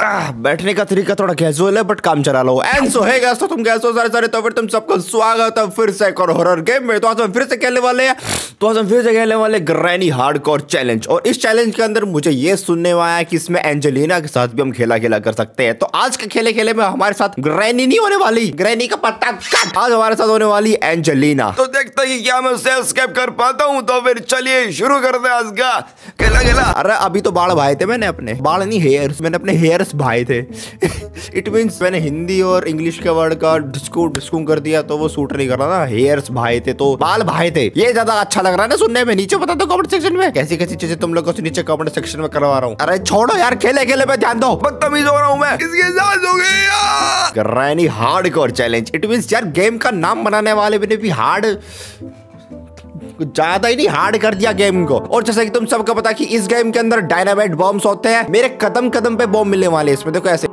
बैठने का तरीका थोड़ा कैजुअल है बट काम चला लो। एंड सो हे गाइस, तो तुम कैसे हो सारे? तो फिर तुम सबको स्वागत है फिर से एक और हॉरर गेम में। तो आज हम फिर से खेलने वाले हैं ग्रैनी हार्डकोर चैलेंज। और इस चैलेंज के अंदर मुझे ये सुनने में आया कि इसमें एंजेलिना के साथ भी हम खेला कर सकते हैं। तो आज के खेले में हमारे साथ ग्रैनी नहीं होने वाली, ग्रैनी का पत्ता कट, आज हमारे साथ होने वाली एंजेलिना। तो देखते हैं क्या मैं उससे एस्केप कर पाता हूँ। तो फिर चलिए शुरू करते हैं आज का खेला। अरे अभी तो बाल भाए थे मैंने, अपने बाल नहीं हेयर्स, मैंने अपने हेयर भाई थे। इट मींस मैंने हिंदी और इंग्लिश के वर्ड का डिस्कू कर दिया तो वो सूट नहीं कर रहा ना। हेयर्स भाई थे तो बाल भाई थे, ये ज्यादा अच्छा लग रहा है ना सुनने में। नीचे बता दो कमेंट सेक्शन में कैसी कैसी चीजें तुम लोगों से नीचे कमेंट सेक्शन में करवा रहा हूँ। अरे छोड़ो यार, खेले खेले पे ध्यान दो, बदतमीज हो रहा हूँ मैं। इसके साथ हो गया granny hardcore challenge. It means यार गेम का नाम बनाने वाले ने भी हार्ड ज्यादा ही नहीं हार्ड कर दिया गेम को। और जैसा कि तुम सबको पता कि इस गेम के अंदर डायनामाइट बॉम्ब्स होते हैं, मेरे कदम कदम पे बॉम्ब मिलने वाले इसमें। देखो ऐसे,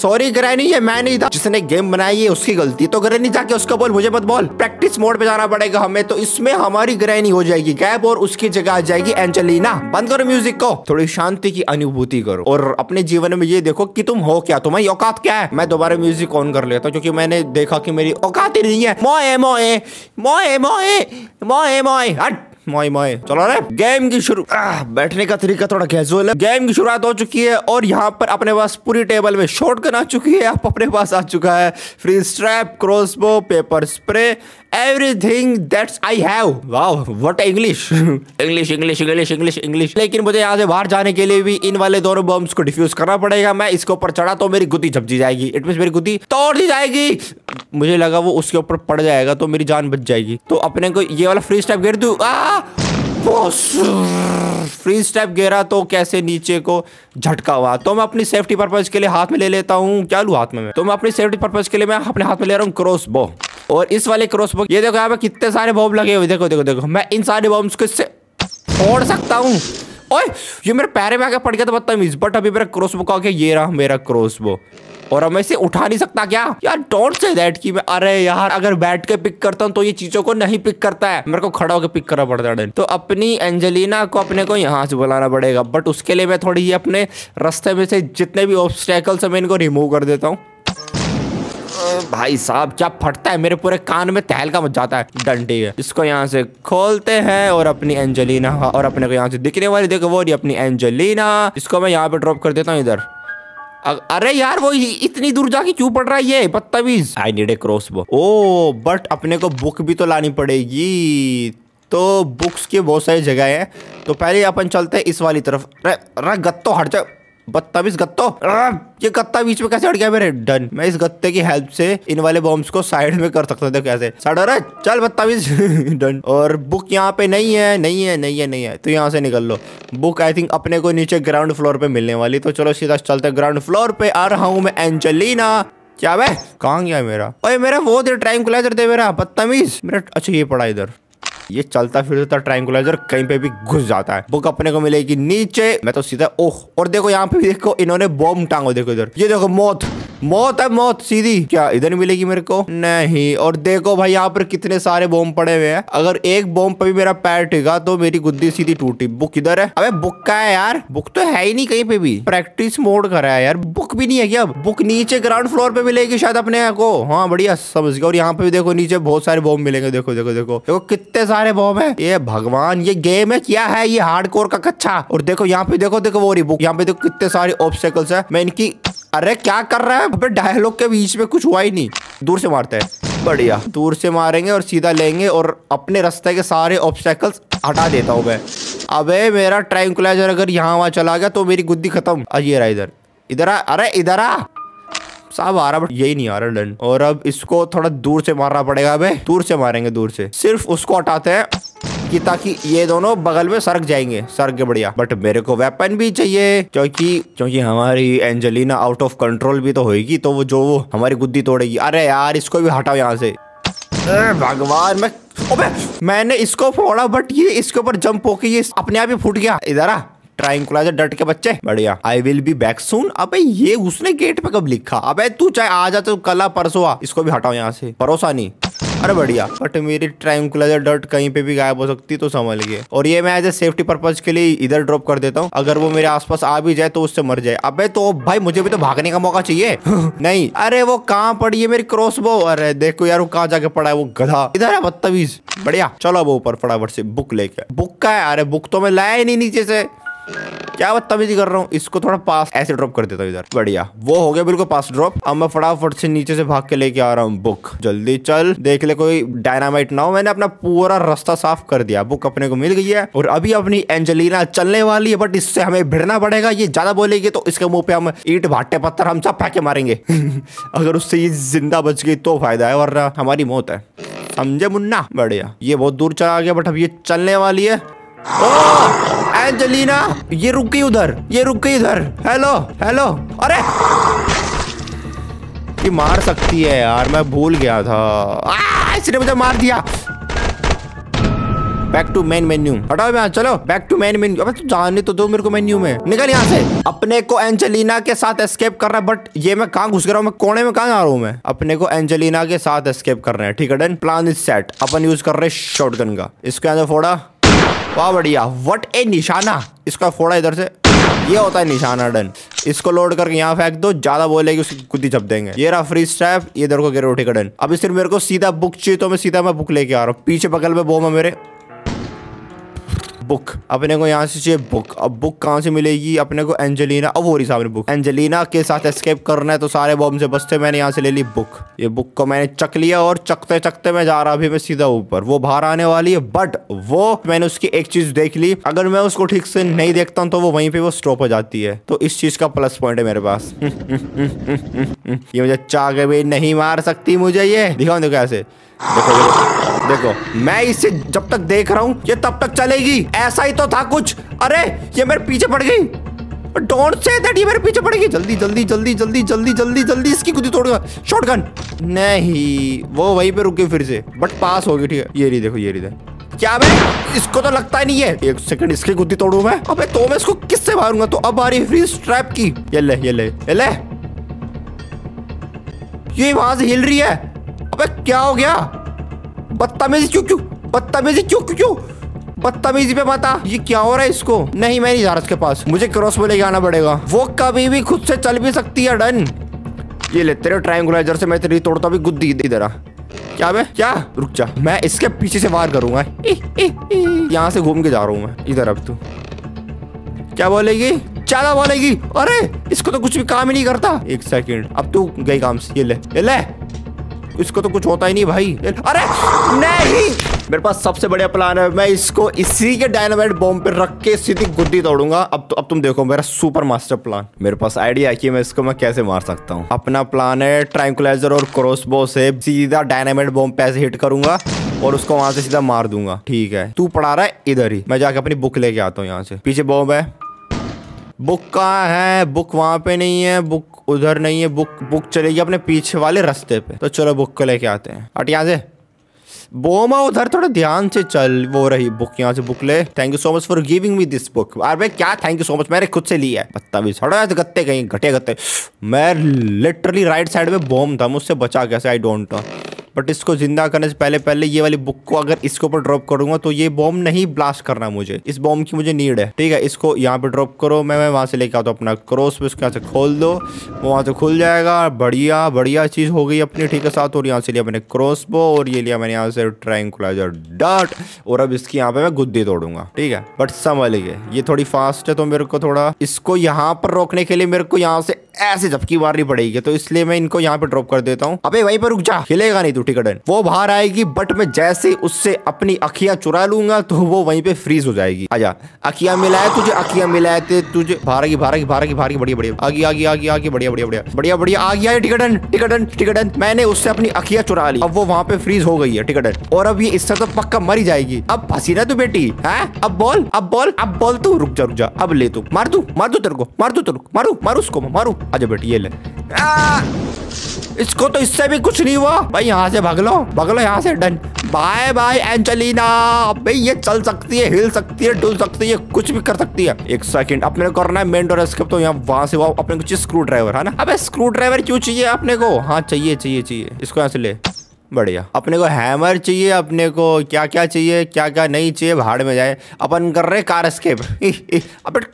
सॉरी ग्रैनी ये मैं नहीं था, जिसने गेम बनाई है उसकी गलती। तो ग्रैनी जाके उसको बोल मुझे मत बोल, प्रैक्टिस मोड पे जाना पड़ेगा हमें। तो इसमें हमारी ग्रैनी हो जाएगी गैप और उसकी जगह आ जाएगी एंजेलिना। बंद करो म्यूजिक को, थोड़ी शांति की अनुभूति करो और अपने जीवन में ये देखो कि तुम हो क्या, तुम्हारी औकात क्या है। मैं दोबारा म्यूजिक ऑन कर लेता हूँ क्योंकि मैंने देखा की मेरी औकात ही नहीं है। मोए मोए मोए मोए मोए मोए हट माय चलो रे गेम की शुरू। बैठने का तरीका थोड़ा कैजुअल है। गेम की शुरुआत हो चुकी है और यहाँ पर अपने पास पूरी टेबल में शॉटगन आ चुकी है, आप अपने पास आ चुका है free strap, crossbow, pepper spray, everything that's I have. Wow what English English English English English English. लेकिन मुझे यहाँ से बाहर जाने के लिए भी इन वाले दोनों बम्स को डिफ्यूज करना पड़ेगा। मैं इसके ऊपर चढ़ा तो मेरी गुद्दी झपजी जाएगी, इट मीन मेरी गुद्दी तोड़ दी जाएगी। मुझे लगा वो उसके ऊपर पड़ जाएगा तो मेरी जान बच जाएगी। तो अपने को ये वाला फ्री स्टेप गिर दूं, फ्री स्टेप गिरा तो कैसे नीचे को झटका हुआ। तो मैं अपनी सेफ्टी पर्पज के लिए हाथ में ले लेता हूँ, क्या लूँ हाथ में? तो मैं अपनी सेफ्टी पर्पज के लिए मैं अपने हाथ में ले रहा हूँ क्रॉसबो। और इस वाले क्रॉसबो, ये देखो यहाँ पे कितने सारे बॉम्ब लगे हुए, देखो देखो देखो। मैं इन सारे बॉम्ब्स को इससे फोड़ सकता हूँ। ओए ये मेरे पैर में आके पड़ गया तो बदतमीज, बट अभी मेरा क्रॉसबो का आके, ये रहा मेरा क्रॉसबो। और अब मैं इसे उठा नहीं सकता क्या यार? डोंट से दैट कि मैं, अरे यार अगर बैठ के पिक करता हूँ तो ये चीजों को नहीं पिक करता है, मेरे को खड़ा होकर पिक करना पड़ता है। तो अपनी एंजेलिना को अपने को यहाँ से बुलाना पड़ेगा, बट उसके लिए मैं थोड़ी ही अपने रास्ते में से जितने भी ऑब्स्टेकल्स हैं मैं इनको रिमूव कर देता हूँ। भाई साहब क्या फटता है, मेरे पूरे कान में तहलका मच जाता है डंडी है। इसको यहाँ से खोलते हैं और अपनी एंजेलिना, और अपने को यहाँ से दिखने वाली, देखो वो रही अपनी एंजेलिना। इसको मैं यहाँ पे ड्रॉप कर देता हूँ इधर। अरे यार वो इतनी दूर जाके क्यों पड़ रहा है ये बदतमीज? I need a crossbow. Oh but अपने को बुक भी तो लानी पड़ेगी, तो बुक्स की बहुत सारी जगह है। तो पहले अपन चलते हैं इस वाली तरफ। अरे गत्तो हट जाओ बदतमीज गत्तो, ये गत्ता बीच में कैसे हट गया मेरे? डन, मैं इस गत्ते की हेल्प से इन वाले बॉम्ब्स को साइड में कर सकता था। कैसे साइड? अरे चल बदतमीज डन। और बुक यहाँ पे नहीं है, नहीं है, नहीं है, नहीं है, तो यहाँ से निकल लो। बुक आई थिंक अपने को नीचे ग्राउंड फ्लोर पे मिलने वाली। तो चलो सीधा चलते ग्राउंड फ्लोर पे। आ रहा हूँ मैं एंजेलिना। क्या भाई कहाँ गया मेरा? ओए मेरा वो दे ट्रायंगुलाइजर दे मेरा बदतमीज मेरा। अच्छा ये पड़ा इधर, ये चलता फिरता ट्रायंगुलाइजर कहीं पे भी घुस जाता है। बुक अपने को मिलेगी नीचे। मैं तो सीधा ओह, और देखो यहाँ पे भी देखो इन्होंने बॉम्ब टांगो, देखो इधर, ये देखो मौत, मौत है मौत सीधी। क्या इधर मिलेगी मेरे को? नहीं। और देखो भाई यहाँ पर कितने सारे बॉम्ब पड़े हुए हैं, अगर एक बॉम्ब पे भी मेरा पैर टिका तो मेरी गुद्दी सीधी टूटी। बुक इधर है। अबे बुक का है यार, बुक तो है ही नहीं कहीं पे भी। प्रैक्टिस मोड करा है यार, बुक भी नहीं है क्या? बुक नीचे ग्राउंड फ्लोर पे मिलेगी शायद अपने को। हाँ बढ़िया समझ गया। और यहाँ पे भी देखो नीचे बहुत सारे बॉम्ब मिलेंगे, देखो देखो देखो देखो कितने सारे बॉम्ब है। ये भगवान ये गेम है क्या है ये, हार्डकोर का कच्चा। और देखो यहाँ पे देखो देखो वो रही बुक, यहाँ पे देखो कितने सारे ऑब्स्टेकल्स है। मैं इनकी, अरे क्या कर रहा है अबे, डायलॉग के बीच में कुछ हुआ ही नहीं। दूर से मारते हैं, बढ़िया दूर से मारेंगे और सीधा लेंगे और अपने रास्ते के सारे ऑब्स्टेकल्स हटा देता हूँ मैं। अबे मेरा ट्रायंगुलाइजर अगर यहाँ वहाँ चला गया तो मेरी गुद्दी खत्म। ये रहा इधर, इधर आ, अरे इधर आ साहब, आ रहा बट यही नहीं आ रहा। डन। और अब इसको थोड़ा दूर से मारना पड़ेगा, अबे दूर से मारेंगे दूर से। सिर्फ उसको हटाते हैं कि ताकि ये दोनों बगल में सरक जाएंगे, सरक के बढ़िया। बट मेरे को वेपन भी चाहिए क्योंकि हमारी एंजेलिना आउट ऑफ कंट्रोल भी तो होगी, तो वो जो वो हमारी गुद्दी तोड़ेगी। अरे यार इसको भी हटाओ यहाँ से। भगवान मैं, ओबे मैंने इसको फोड़ा बट ये इसके ऊपर जंप होके ये अपने आप ही फूट गया। इधर आ ट्रायंगुलाइजर डट के बच्चे, बढ़िया। I will be back soon. अबे ये उसने गेट पे कब लिखा? अबे तू चाहे आ जा तो कल परसों आ। इसको भी हटाओ यहाँ से, भरोसा नहीं। अरे बढ़िया, बट मेरी ट्रायंगुलर डॉट कहीं पे भी गायब हो सकती है, तो समझ लिए। और ये मैं एज ए सेफ्टी पर्पज के लिए इधर ड्रॉप कर देता हूँ, अगर वो मेरे आसपास आ भी जाए तो उससे मर जाए। अबे तो भाई मुझे भी तो भागने का मौका चाहिए। नहीं, अरे वो कहाँ पड़ी है मेरी क्रॉसबो? अरे देखो यार वो कहाँ जाके पड़ा है, वो गधा इधर है बदतमीज। बढ़िया, चलो वो ऊपर फटाफट से बुक लेके। बुक का है? अरे बुक तो मैं लाया ही नहीं नीचे से, क्या बदतमीजी कर रहा हूँ। इसको थोड़ा पास ऐसे ड्रॉप कर देता हूँ इधर। बढ़िया, वो हो गया बिल्कुल पास ड्रॉप। अब मैं फटाफट से नीचे से भाग के लेके आ रहा हूँ बुक। जल्दी चल, देख ले कोई डायनामाइट ना हो। मैंने अपना पूरा रास्ता साफ कर दिया, बुक अपने को मिल गई है। और अभी अपनी एंजेलिना चलने वाली है, बट इससे हमें भिड़ना पड़ेगा। ये ज्यादा बोलेगी तो इसके मुंह पे हम ईंट भाटे पत्थर हम सब फेंके मारेंगे। अगर उससे ये जिंदा बच गई तो फायदा है, वरना हमारी मौत है, समझे मुन्ना। बढ़िया, ये बहुत दूर चला गया, बट अब ये चलने वाली है। ओह एंजेलिना, ये रुक गई उधर, ये रुक गई इधर। हेलो हेलो, अरे ये मार सकती है यार, मैं भूल गया था। इसने मुझे मार दिया। बैक टू मेन मेन्यू, हटाओ यहाँ, चलो बैक टू मेन मेन्यू। अब तो जाने तो दो मेरे को मेन्यू में, निकल यहाँ से। अपने को एंजेलिना के साथ एस्केप करना है, बट ये मैं कहाँ घुस रहा हूँ, मैं कोने में कहाँ जा रहा हूँ मैं। अपने को एंजेलिना के साथ एस्केप करना है, ठीक है डन, प्लान इज सेट। अपन यूज कर रहे हैं शॉटगन का। इसके अंदर फोड़ा, वाह बढ़िया, व्हाट ए निशाना। इसका फोड़ा इधर से, ये होता है निशाना, डन। इसको लोड करके यहाँ फेंक दो, ज्यादा बोलेगी उसकी कुत्ती चप देंगे। ये रहा फ्री स्टैप, ये इधर को गिरोटी का डन। अब सिर्फ मेरे को सीधा बुक चाहिए, तो मैं सीधा बुक लेके आ रहा हूँ। पीछे बगल में बोम है मेरे, बुक अपने को यहाँ से चाहिए बुक। अब बुक कहाँ से मिलेगी अपने को? एंजेलिना, अब हो रही सामने बुक। एंजेलिना के साथ एस्केप करना है तो सारे बॉम्ब से बचते। मैंने यहाँ से ले ली बुक, ये बुक को मैंने चक लिया। और चकते चकते मैं जा रहा, अभी मैं सीधा ऊपर। वो बाहर आने वाली है, बट वो मैंने उसकी एक चीज देख ली, अगर मैं उसको ठीक से नहीं देखता हूँ तो वो वहीं पे वो स्टॉप हो जाती है, तो इस चीज का प्लस पॉइंट है मेरे पास। ये मुझे चाके भी नहीं मार सकती मुझे, ये दिखाओ देखो ऐसे, देखो देखो, मैं इसे जब तक देख रहा हूँ ये तब तक चलेगी, ऐसा ही तो था कुछ। अरे ये मेरे पीछे पड़ गई, डोंट से दैट, ये मेरे पीछे पड़ गई। जल्दी जल्दी जल्दी जल्दी जल्दी जल्दी जल्दी, इसकी कुत्ती तोड़ गया। शॉटगन नहीं, वो वहीं पे रुकी फिर से, बट पास हो गई, ठीक है। ये रही देखो, ये रही देखो, क्या भाई इसको तो लगता ही नहीं है। एक सेकंड, इसकी गुद्दी तोड़ू मैं। अबे तो मैं इसको किससे मारूंगा? तो अब आ रही फ्री स्ट्रैप की, ये ले ये ले ये ले, ये वहां से हिल रही है। अबे क्या हो गया, बदतमीजी क्यों क्यों, बदतमीजी क्यों क्यों, बदतमीजी पे बता। ये क्या हो रहा है इसको? नहीं मैं नहीं जा रहा इसके पास, मुझे क्रॉसबो लेके आना पड़ेगा। वो कभी भी खुद से चल भी सकती है, डन। ये ले तेरे ट्रायंगुलाइजर से मैं तेरी तोड़ता भी गुद्दी इधर। क्या बे क्या, रुक जा, मैं इसके पीछे से वार करूंगा। यहाँ से घूम के जा रहा हूँ मैं इधर। अब तू क्या बोलेगी, ज्यादा बोलेगी। अरे इसको तो कुछ भी काम ही नहीं करता। एक सेकंड, अब तू गई काम से, ये ले, इसको तो कुछ होता ही नहीं भाई। अरे नहीं, मेरे पास सबसे बढ़िया प्लान है, मैं इसको इसी के डायनामाइट बॉम्ब पे रख के सीधी गुद्दी तोड़ूंगा। अब तुम देखो मेरा सुपर मास्टर प्लान। मेरे पास आइडिया है कि मैं इसको मैं कैसे मार सकता हूँ। अपना प्लान है, ट्रायंगुलाइजर और क्रॉसबो से सीधा डायनामाइट बॉम्ब पे ऐसे हिट करूंगा और उसको वहां से सीधा मार दूंगा, ठीक है। तू पड़ा रहा है इधर ही, मैं जाके अपनी बुक लेके आता हूँ। यहाँ से पीछे बॉम्ब है, बुक कहाँ है? बुक वहाँ पे नहीं है, बुक उधर नहीं है, बुक चलेगी अपने पीछे वाले रास्ते पे। तो चलो बुक को लेके आते हैं। हट यहाँ से, बोमा उधर, थोड़ा ध्यान से चल। वो रही बुक, यहाँ से बुक ले। Thank you so much for giving me this book. अरे भाई क्या थैंक यू सो मच, मैंने खुद से लिया है। बदतमीज, हटा गत्ते कहीं घटे गत्ते। मैं लिटरली राइट साइड में बॉम था, मुझसे बचा कैसे आई डोंट नो। बट इसको जिंदा करने से पहले पहले ये वाली बुक को अगर इसके ऊपर ड्रॉप करूंगा तो ये बॉम्ब नहीं ब्लास्ट करना मुझे, इस बॉम्ब की मुझे नीड है, ठीक है। इसको यहाँ पे ड्रॉप करो, मैं वहाँ से लेके आता हूँ अपना क्रॉस पे। उसके यहाँ से खोल दो, वो वहाँ से खुल जाएगा। बढ़िया बढ़िया चीज़ हो गई अपनी, ठीक है साथ। और यहाँ से लिया मैंने क्रॉसबो, और ये लिया मैंने यहाँ से ट्रायंगुलाइजर डॉट। और अब इसकी यहाँ पे मैं गुद्दी तोड़ूंगा, ठीक है। बट समझ लीजिए ये थोड़ी फास्ट है, तो मेरे को थोड़ा इसको यहाँ पर रोकने के लिए मेरे को यहाँ से ऐसे झपकी मारनी पड़ेगी, तो इसलिए मैं इनको यहाँ पे ड्रॉप कर देता हूँ। अबे वहीं पर रुक जा, हिलेगा नहीं तू, ठीक है डन। वो बाहर आएगी, बट मैं जैसे उससे अपनी अखियां चुरा लूंगा तो वो वहीं पे फ्रीज हो जाएगी। आजा, अखियां मिलाए तुझे, अखियां मिलाए थे तुझे। भागी भागी भागी भागी, बढ़िया बढ़िया, आगे आगे आगे आगे, बढ़िया बढ़िया बढ़िया बढ़िया बढ़िया, आ गया टिकटन टिकटन टिकटन। मैंने उससे अपनी अखियां चुरा ली, अब वो वहाँ पे फ्रीज हो गई है, टिकटन। और अब ये इससे तो पक्का मरी जाएगी। अब फंसी ना तू बेटी है, अब बोल अब बोल अब बोल, तू रुक जा रुक जा, अब ले तू, मार तू, मार दू तेरे को, मार दू तेरे को, मारू मारू उसको, मारू। आजा बेटी, ये ले। इसको तो इससे भी कुछ नहीं हुआ भाई। यहाँ से भग लो यहाँ से, डन। Bye bye Angelina. भाई ये चल सकती है, हिल सकती है, डुल सकती है, कुछ भी कर सकती है। एक सेकंड, अपने को करना है मेन डोर एस्केप, तो यहाँ वहां से वहां अपने को चाहिए स्क्रू ड्राइवर, है ना। अबे स्क्रू ड्राइवर क्यों चाहिए अपने को? हाँ चाहिए चाहिए चाहिए। इसको यहाँ से ले, बढ़िया। अपने को हैमर चाहिए, अपने को क्या क्या चाहिए, क्या क्या नहीं चाहिए, भाड़ में जाए। अपन कर रहे कार एस्केप। अपन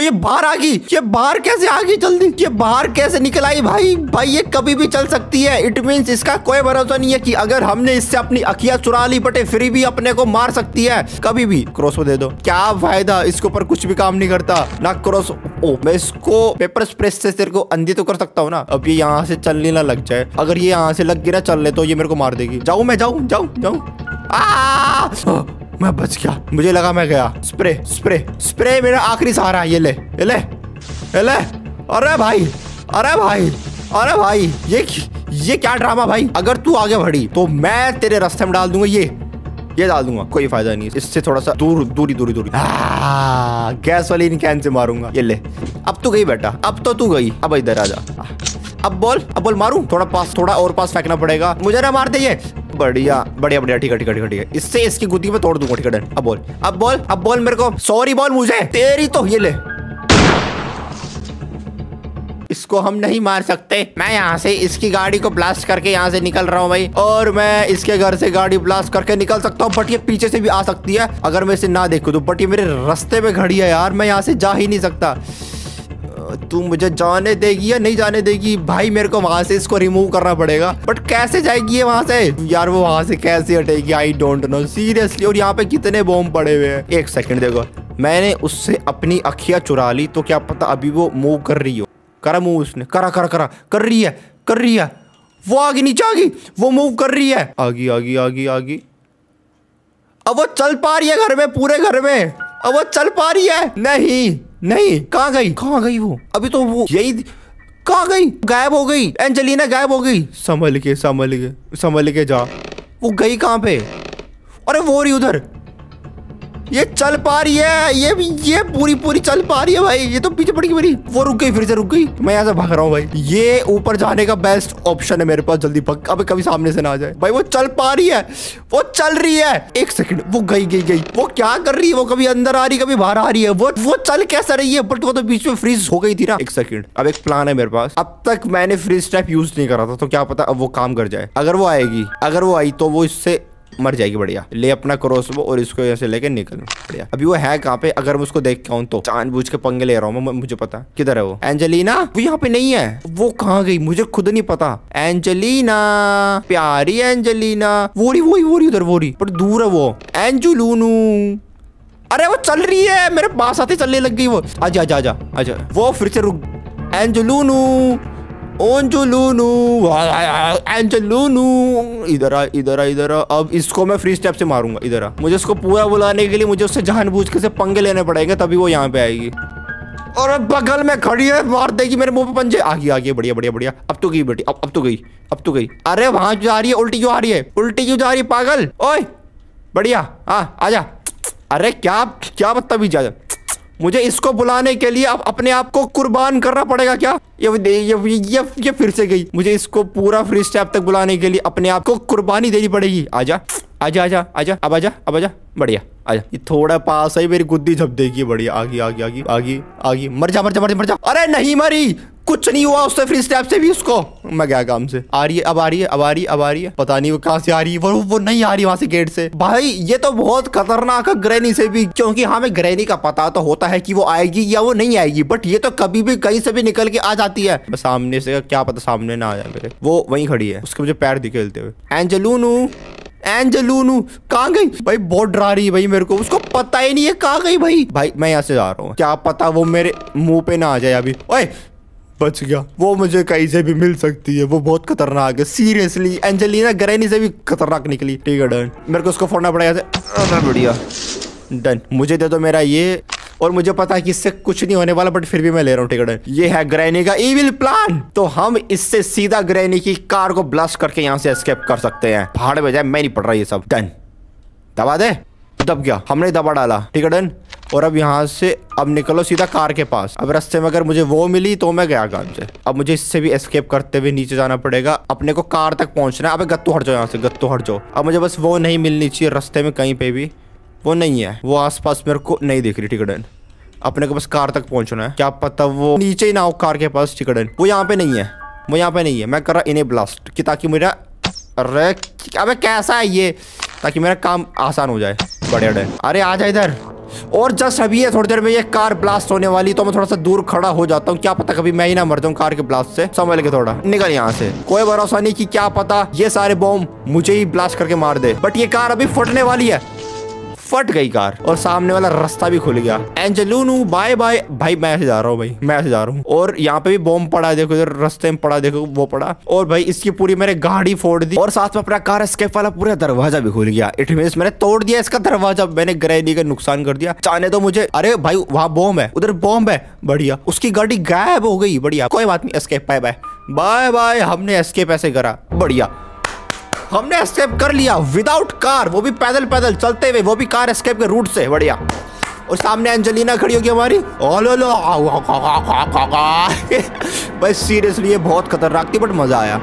ये बाहर आ गई, ये बाहर कैसे आ गई जल्दी, ये बाहर कैसे निकल आई भाई? भाई ये कभी भी चल सकती है। इट मींस इसका कोई भरोसा नहीं है कि अगर हमने इससे अपनी अखियां चुरा ली बटे फिर भी अपने को मार सकती है कभी भी। क्रोसो दे दो, क्या फायदा, इसके ऊपर कुछ भी काम नहीं करता ना क्रोसो। ओ, मैं इसको पेपर स्प्रे से तेरे को अंधी तो कर सकता हूँ ना। अब ये यहाँ से चलने ना लग जाए, अगर ये यहाँ से लग गिरा चलने तो ये मेरे को मार देगी। जाऊँ मैं, जाऊँ जाऊँ जाऊँ। मैं बच गया, मुझे लगा मैं गया। स्प्रे स्प्रे स्प्रे मेरा आखिरी सहारा। ये ले ये ले ये ले। अरे भाई अरे भाई अरे भाई, ये क्या ड्रामा भाई। अगर तू आगे बढ़ी तो मैं तेरे रास्ते में डाल दूंगा, ये डाल दूंगा। कोई फायदा नहीं, इससे थोड़ा सा दूर दूरी दूरी दूरी। गैस वाली इन कैन से मारूंगा। ये ले, अब तू गई बेटा, अब तो तू गई। अब इधर आ जा, अब बोल मारू। थोड़ा और पास फेंकना पड़ेगा, मुझे ना मार दे ये। बढ़िया बढ़िया बढ़िया, ठीक है ठीक है ठीक है। इससे इसकी गुद्दी में तोड़ दूंगा, ठीक है। अब बोल मेरे को, सॉरी बोल मुझे तेरी। तो ये ले, इसको हम नहीं मार सकते। मैं यहाँ से इसकी गाड़ी को ब्लास्ट करके यहाँ से निकल रहा हूँ भाई, और मैं इसके घर से गाड़ी ब्लास्ट करके निकल सकता हूँ। बट ये पीछे से भी आ सकती है, अगर मैं इसे ना देखूँ तो। बट ये मेरे रास्ते में खड़ी है यार, मैं यहाँ से जा ही नहीं सकता। तू मुझे जाने देगी या नहीं जाने देगी भाई? मेरे को वहां से इसको रिमूव करना पड़ेगा। बट कैसे जाएगी ये वहां से यार? वो वहां से कैसे हटेगी, आई डोंट नो सीरियसली। और यहाँ पे कितने बॉम्ब पड़े हुए हैं। एक सेकंड देखो, मैंने उससे अपनी अखियां चुरा ली, तो क्या पता अभी वो मूव कर रही हो। करा मूव उसने, करा करा करा कर रही है। वो आगे नीचे आ गई, वो मूव कर रही है। आगी। अब वो चल पा रही है घर में, पूरे घर में अब वो चल पा रही है। नहीं, कहाँ गई वो? अभी तो वो यही कहाँ गई? गायब हो गई, एंजेलिना गायब हो गई। संभल के जा, वो गई कहाँ पे? अरे वो रही उधर, ये चल पा रही है, ये पूरी चल पा रही है भाई। ये तो पीछे पड़ गई मेरी, वो रुक गई, फिर से रुक गई। मैं यहाँ से भाग रहा हूँ भाई, ये ऊपर जाने का बेस्ट ऑप्शन है मेरे पास। जल्दी भाग, अब कभी सामने से ना आ जाए भाई। वो चल पा रही है, वो चल रही है। एक सेकंड, वो गई। वो क्या कर रही है? वो कभी अंदर आ रही, कभी बाहर आ रही है। वो चल कैसे रही है? बट वो तो बीच में फ्रीज हो गई थी ना। एक सेकंड, अब एक प्लान है मेरे पास। अब तक मैंने फ्रीज ट्रैप यूज नहीं करा था, तो क्या पता अब वो काम कर जाए। अगर वो आई तो वो इससे मर जाएगी। बढ़िया, ले अपना क्रोसबो और इसको ऐसे लेके निकल। बढ़िया, अभी वो है कहाँ पे? अगर मैं उसको देख के आऊँ तो। जानबूझ के पंगे ले रहा हूँ मैं, मुझे पता किधर है वो। एंजेलिना वो यहाँ पे नहीं है, वो कहाँ गई मुझे खुद नहीं पता। एंजेलिना प्यारी एंजेलिना, वो रही उधर, वो रही पर दूर है वो। एंजुलूनू, अरे वो चल रही है, मेरे पास आते चलने लग गई वो। आजा। वो फिर से रुक। एंजुलूनू इधर आ। अब इसको मैं फ्री स्टेप से मारूंगा। इधर आ, मुझे इसको पूरा बुलाने के लिए मुझे उससे जानबूझ के से पंगे लेने पड़ेंगे, तभी वो यहाँ पे आएगी। और अब बगल में खड़ी है, मार देगी मेरे मुंह पे पंजे। आगे। बढ़िया। अब तो गई बेटी, अब तो गई। अरे वहां जा रही है, उल्टी क्यों जा रही है पागल? ओए बढ़िया, हाँ आजा। अरे क्या बदतमीज, आजा। मुझे इसको बुलाने के लिए अब अपने आप को कुर्बान करना पड़ेगा क्या? ये फिर से गई। मुझे इसको पूरा फ्री स्टेप तक बुलाने के लिए अपने आप को कुर्बानी देनी पड़ेगी। आजा। अब आजा। बढ़िया आजा, ये थोड़ा पास आई, मेरी गुद्दी झप देगी। बढ़िया, आगी। मर जा। अरे नहीं मरी, कुछ नहीं हुआ उससे, फ्री स्टेप से भी उसको। मैं गया काम से। आ रही है, अब आ रही है। पता नहीं वो कहाँ से आ रही है। वो नहीं आ रही वहां से, गेट से। भाई ये तो बहुत खतरनाक है ग्रैनी से भी, क्योंकि हमें ग्रैनी का पता तो होता है कि वो आएगी या वो नहीं आएगी, बट ये तो कभी भी कहीं से भी निकल के आ जाती है। सामने से, क्या पता सामने ना आ जाए मेरे। वो वहीं खड़ी है, उसके मुझे पैर दिखे हिलते हुए। एंजेलिना कहाँ गई भाई? बहुत डरा रही है भाई मेरे को, उसको पता ही नहीं है कहाँ गई भाई। मैं यहाँ से जा रहा हूँ, क्या पता वो मेरे मुंह पे ना आ जाए। अभी ओए बच गया, वो मुझे कहीं से भी मिल सकती है, वो बहुत खतरनाक है सीरियसली। एंजेलिना ग्रैनी से भी खतरनाक निकली। ठीक है डन, मेरे को उसको फोड़ना पड़ेगा। बढ़िया डन, मुझे दे दो मेरा ये। और मुझे पता है कि इससे कुछ नहीं होने वाला, बट फिर भी मैं ले रहा हूँ। ठीक है डन, ये है ग्रैनी का इविल प्लान। तो हम इससे सीधा ग्रैनी की कार को ब्लास्ट करके यहाँ से एस्केप कर सकते हैं। भाड़ में जाए, मैं नहीं पढ़ रहा ये सब। डन, दबा दे। दब गया, हमने दबा डाला। ठीक है डन, और अब यहाँ से अब निकलो सीधा कार के पास। अब रास्ते में अगर मुझे वो मिली तो मैं गया काम से। अब मुझे इससे भी एस्केप करते हुए नीचे जाना पड़ेगा, अपने को कार तक पहुँचना है। अब गत्तू हट जाओ यहाँ से, गत्तू हट जाओ। अब मुझे बस वो नहीं मिलनी चाहिए रास्ते में कहीं पे भी। वो नहीं है, वो आसपास मेरे को नहीं दिख रही। ठीक है डन, अपने को बस कार तक पहुँचना है, क्या पता वो नीचे ही ना हो कार के पास। ठीक है डन, वो यहाँ पे नहीं है, मैं कर रहा इन्हें ब्लास्ट कि ताकि मेरा अरे अबे कैसा है ये, ताकि मेरा काम आसान हो जाए। बढ़िया डे। अरे आ जा इधर। और जस्ट अभी है थोड़ी देर में ये कार ब्लास्ट होने वाली, तो मैं थोड़ा सा दूर खड़ा हो जाता हूँ। क्या पता कभी मैं ही ना मर जाऊँ कार के ब्लास्ट से। संभल के थोड़ा निकल यहाँ से, कोई भरोसा नहीं कि क्या पता ये सारे बॉम्ब मुझे ही ब्लास्ट करके मार दे। बट ये कार अभी फटने वाली है। फट गई कार और सामने वाला रास्ता भी खुल गया। एंजेलिना बाय बाय भाई, मैं ऐसे जा रहा हूँ भाई, मैं ऐसे जा रहा हूँ। और यहाँ पे भी बॉम्ब पड़ा है, देखो इधर रास्ते में पड़ा, देखो वो पड़ा। और भाई इसकी पूरी मैंने गाड़ी फोड़ दी और साथ में अपना कार एस्केप वाला पूरा दरवाजा भी खुल गया। इट मींस मैंने तोड़ दिया इसका दरवाजा, मैंने ग्रैनी का नुकसान कर दिया। चाहने तो मुझे, अरे भाई वहाँ बॉम्ब है, उधर बॉम्ब है। बढ़िया, उसकी गाड़ी गायब हो गई। बढ़िया, कोई बात नहीं, escape bye bye bye bye. हमने एस्केप ऐसे करा। बढ़िया, हमने एस्केप कर लिया विदाउट कार, वो भी पैदल पैदल चलते हुए, वो भी कार एस्केप के रूट से। बढ़िया। और सामने एंजेलिना खड़ी होगी हमारी। भाई सीरियसली ये बहुत खतरनाक थी, बट मजा आया।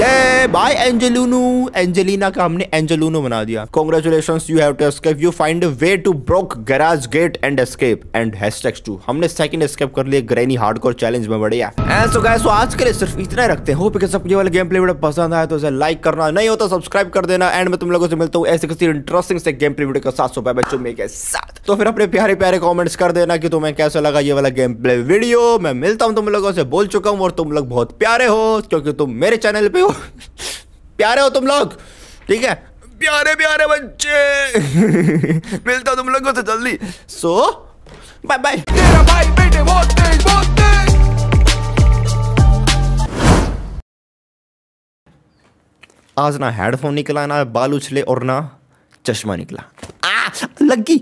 ये बाय एंजेलिना। एंजेलिना का हमने एंजेलिना बना दिया। Congratulations, you have to escape, you find a way to broke garage gate and escape and #2। हमने सेकंड एस्केप कर लिया ग्रैनी हार्डकोर चैलेंज में। बढ़िया। एंड सो गाइस, आज के लिए सिर्फ इतना ही रखते हैं। होप कि सब ये वाला गेम प्ले वीडियो पसंद आया तो इसे लाइक करना, नहीं हो तो सब्सक्राइब कर देना। एंड मैं तुम लोगों से मिलता हूँ ऐसे किसी इंटरेस्टिंग से गेम प्ले वीडियो के साथ, सुबह बच्चों में के साथ। तो फिर अपने प्यारे प्यारे कॉमेंट्स कर देना कि तुम्हें कैसा लगा ये वाला गेम प्ले वीडियो। मैं मिलता हूँ तुम लोगों से, बोल चुका हूँ, और तुम लोग बहुत प्यारे हो क्योंकि तुम मेरे चैनल पे हो। प्यारे हो तुम लोग, ठीक है, प्यारे प्यारे बच्चे। मिलता तुम लोगों से जल्दी। So bye bye. तेरा भाई बेटे बहुत तेज आज ना हेडफोन निकला, ना बाल उछले, और ना चश्मा निकला। लग गई।